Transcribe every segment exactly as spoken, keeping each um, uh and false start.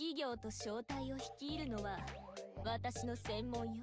企業と商体を率いるのは私の専門よ。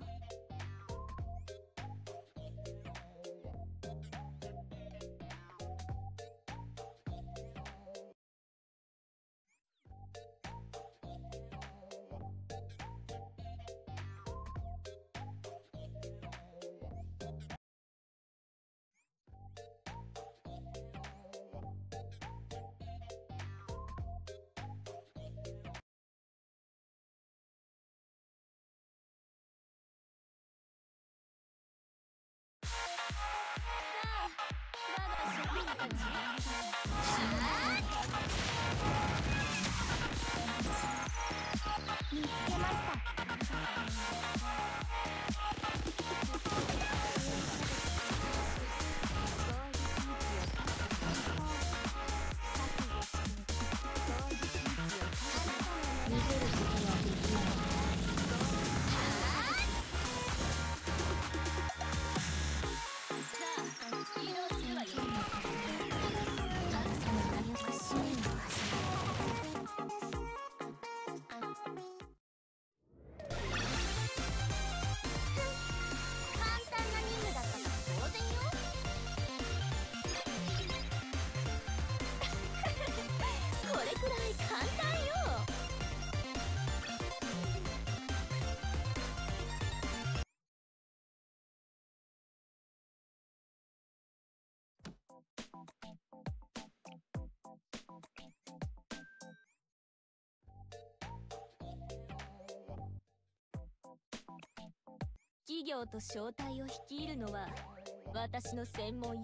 企業と商体を率いるのは私の専門よ。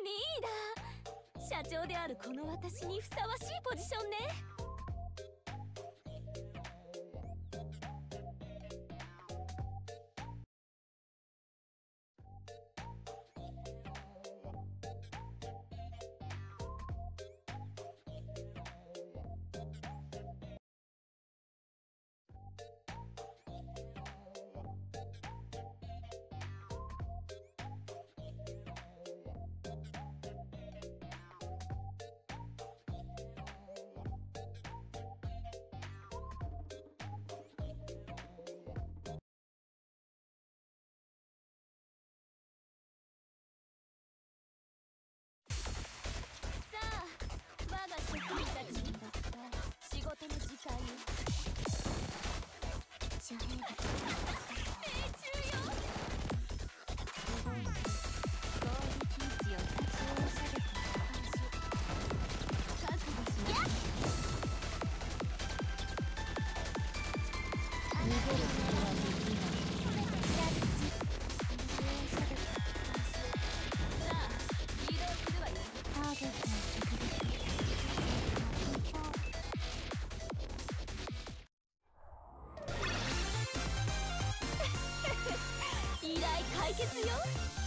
リーダー、社長であるこの私にふさわしいポジションね。決よ。